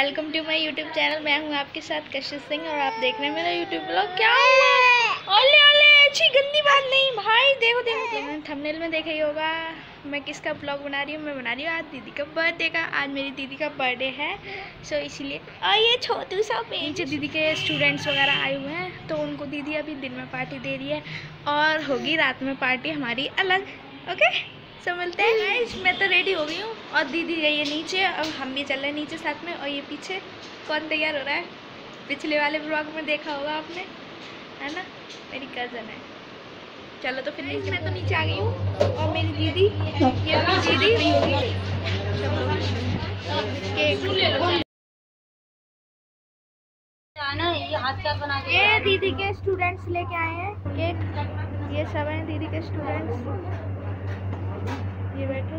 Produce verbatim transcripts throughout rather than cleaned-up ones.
Welcome to my YouTube channel. मैं हूँ आपके साथ कशिश सिंह और आप देख रहे हैं मेरा यूट्यूब ब्लॉग। क्या हुआ? ओले ओले, अच्छी गंदी बात नहीं भाई। देखो देखो थंबनेल में देखा ही होगा मैं किसका ब्लॉग बना रही हूँ। मैं बना रही हूँ आज दीदी का बर्थडे का। आज मेरी दीदी का बर्थडे है सो इसलिए। और ये छोटू सा नीचे दीदी के स्टूडेंट्स वगैरह आए हुए हैं तो उनको दीदी अभी दिन में पार्टी दे रही है और होगी रात में पार्टी हमारी अलग। ओके सब मिलते हैं गाइस। मैं तो रेडी हो गई हूँ और दीदी गई है नीचे। अब हम भी चल रहे हैं नीचे साथ में। और ये पीछे कौन तैयार हो रहा है पिछले वाले ब्लॉग में देखा होगा आपने, है ना, मेरी कज़न है। चलो तो फिर मैं तो नीचे आ गई हूँ और मेरी दीदी ये दीदी केक ये दीदी के स्टूडेंट्स लेके आए हैं केक। ये सब हैं दीदी के स्टूडेंट्स। ये बैठो,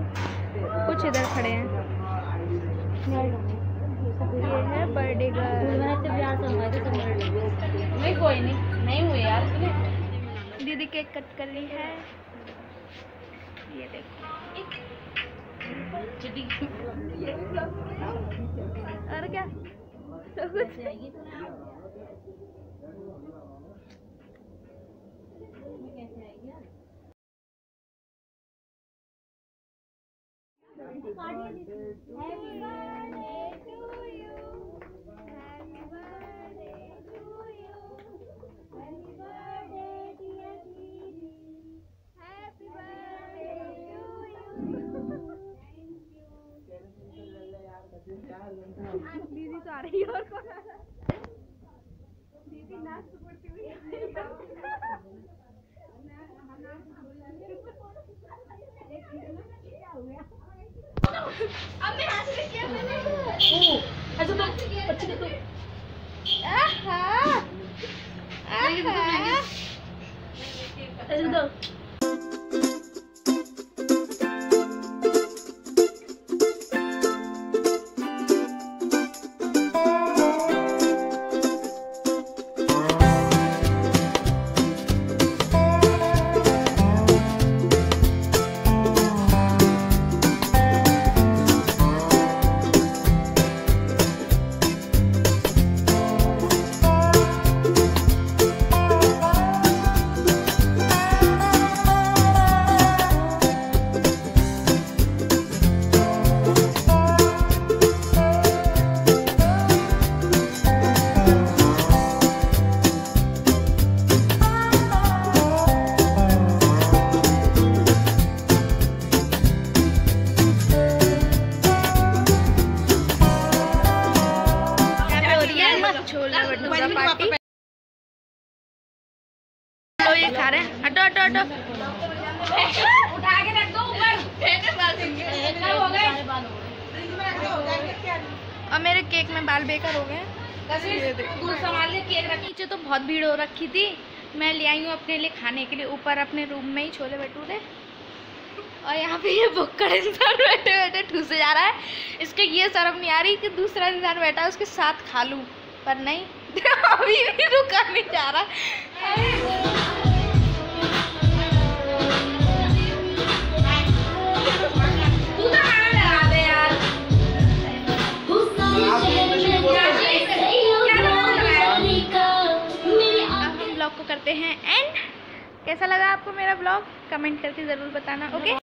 कुछ इधर खड़े हैं। ये है बर्थडे गर्ल। कोई नहीं नहीं हुए यार। दीदी केक कट कर ली है। ये देखो और क्या तो कुछ Happy birthday to you. Happy birthday to you. Happy birthday dear Didi. Happy birthday to you. Thank you. आज दीदी तो आ रही है और कौन आ रहा है? दीदी नाच करती हुई। अब मैं हाथ में क्या मैंने ओ ऐसा तो अच्छी तो आहा आहा ऐसा तो खा रहे हैं। हटो हटो हटो उठा के रख दो ऊपर। हो गए और मेरे केक में बाल बेकार हो गए। संभाल ले केक। नीचे तो बहुत भीड़ हो रखी थी। मैं ले आई हूँ अपने लिए खाने के लिए। ऊपर अपने रूम में ही छोले भटूरे और यहाँ पे ये भुक्कड़ इंसान बैठे बैठे ठूसे जा रहा है। इसके ये शर्म नहीं आ रही कि दूसरा इंसान बैठा है उसके साथ खा लूँ, पर नहीं अभी भी रुका नहीं जा रहा। करते हैं एंड कैसा लगा आपको मेरा ब्लॉग कमेंट करके ज़रूर बताना। ओके।